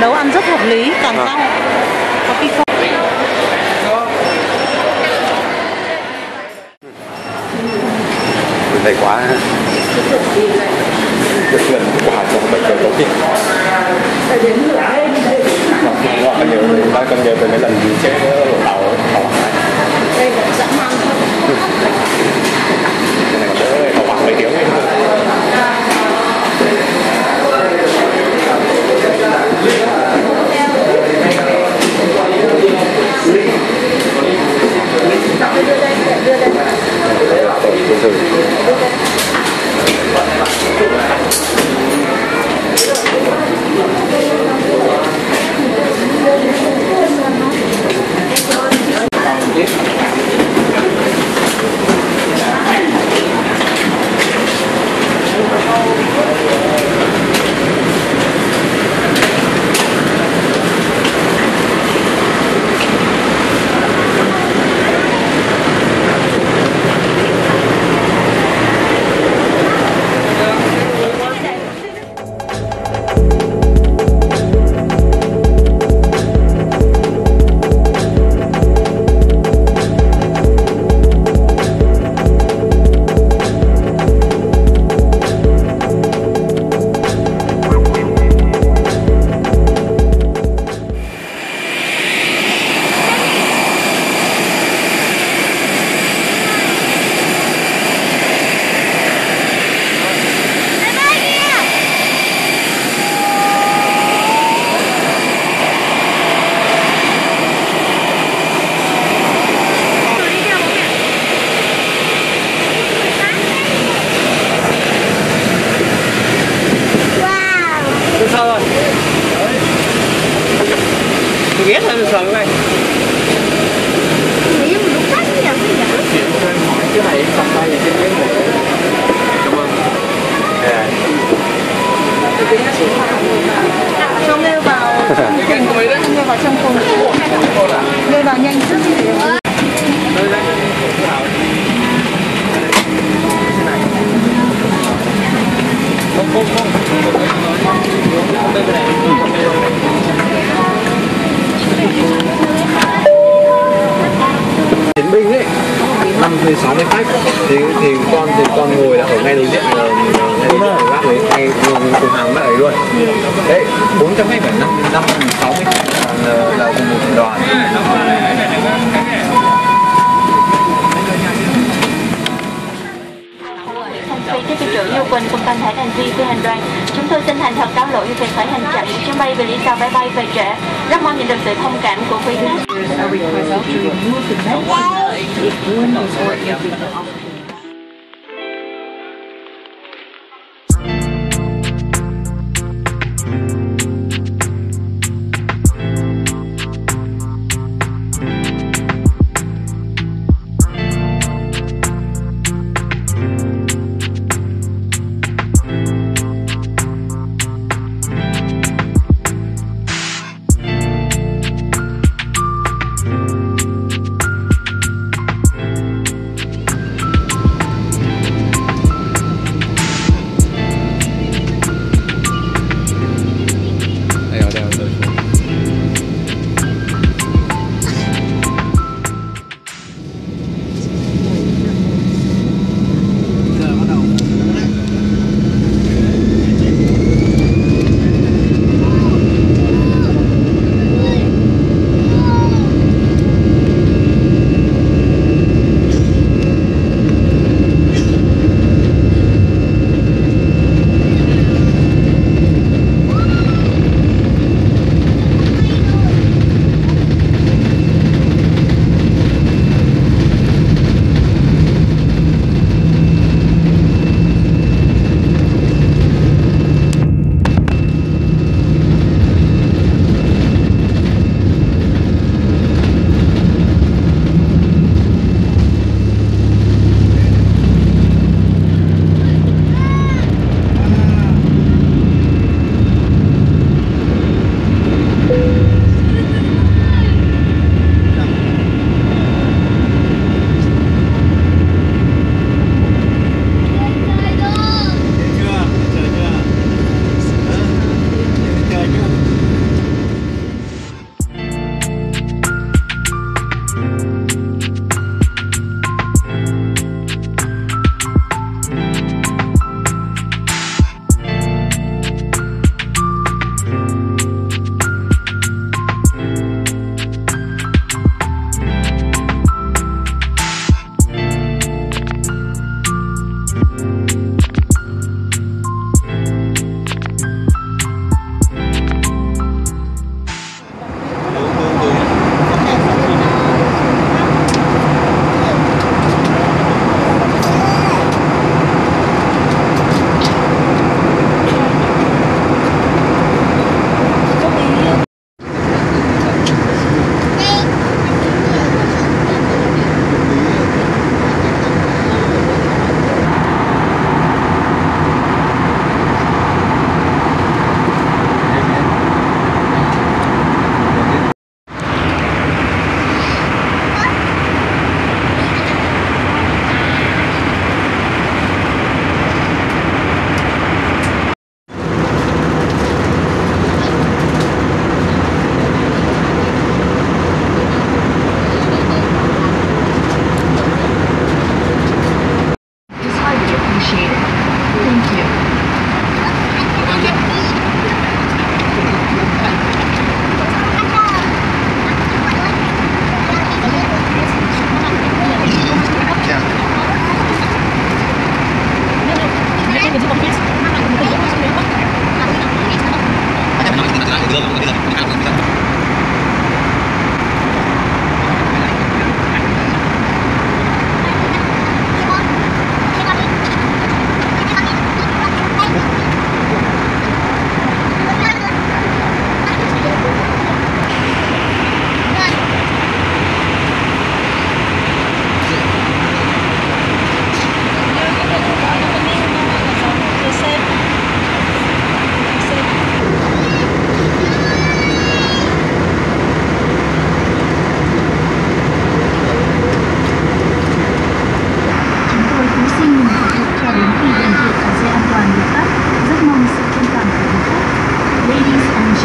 nấu ăn rất hợp lý, còn rau có khi không. Đây quá được lần quả trong bệnh đầu đầu tiên. Phải đến nửa đêm. Nó còn nhiều người ta còn nhiều về cái lần gì chết lột tàu tàu này. Đây là dã man thôi. Cái này còn đỡ tàu khoảng mấy tiếng ấy. Ghét lên sờ này. Nghĩ mà đúng cách nhỉ? Hỏi cái này xong tay trên cái một. Cảm ơn. Xong leo vào cái ngồi đấy, leo vào trong cùng. Leo vào nhanh trước đi. Chiến binh ấy, 5-6 khách thì con ngồi là ở ngay đối diện bác đấy, ngay cùng hàng bác ấy luôn. Đấy, 400 khách phải 560 khách là cùng một đoàn. Quỳnh cùng toàn thể hành vi phi hành đoàn, chúng tôi xin thành thật cáo lỗi về phải hành chậm chuyến bay vì lý do máy bay về trễ. Rất mong nhận được sự thông cảm của quý khách.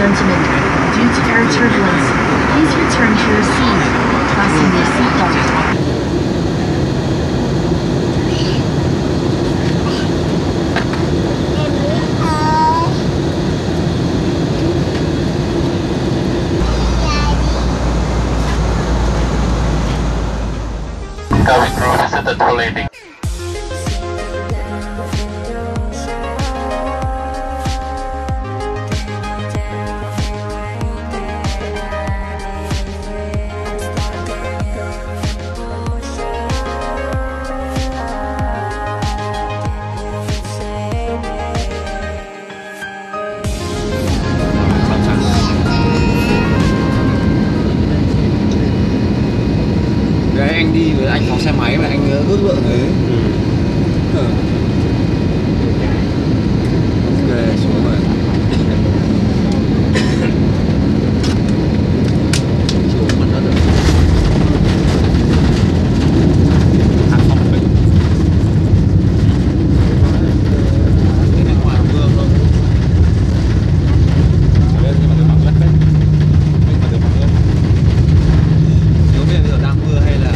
judgment. Due to air turbulence, please return to your seat, fasten your seatbelt. Coming through visited for landing. Anh đi với anh có xe máy mà anh ướt vợ thế. Ok, xuống rồi. Xuống mặt đất rồi. Thằng không bình. Cái này ngoài mưa không? Ở đây nhưng mà được bằng đất đấy. Mình mà được bằng đất. Nếu bây giờ đang mưa hay là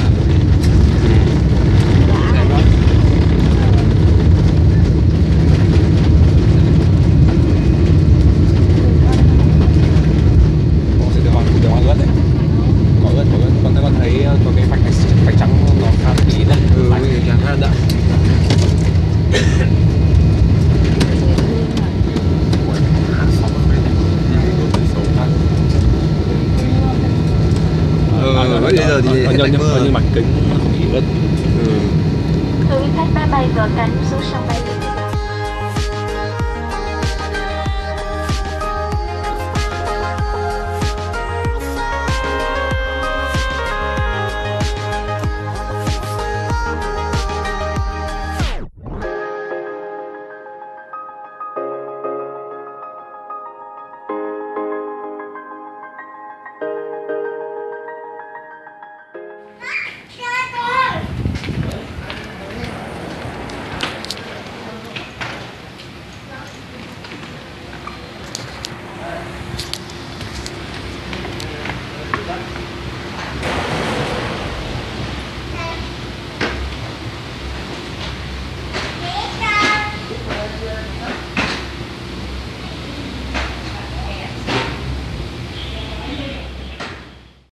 nhân mạch kính không bị ướt. Thưa khách máy bay cánh xuống sân bay.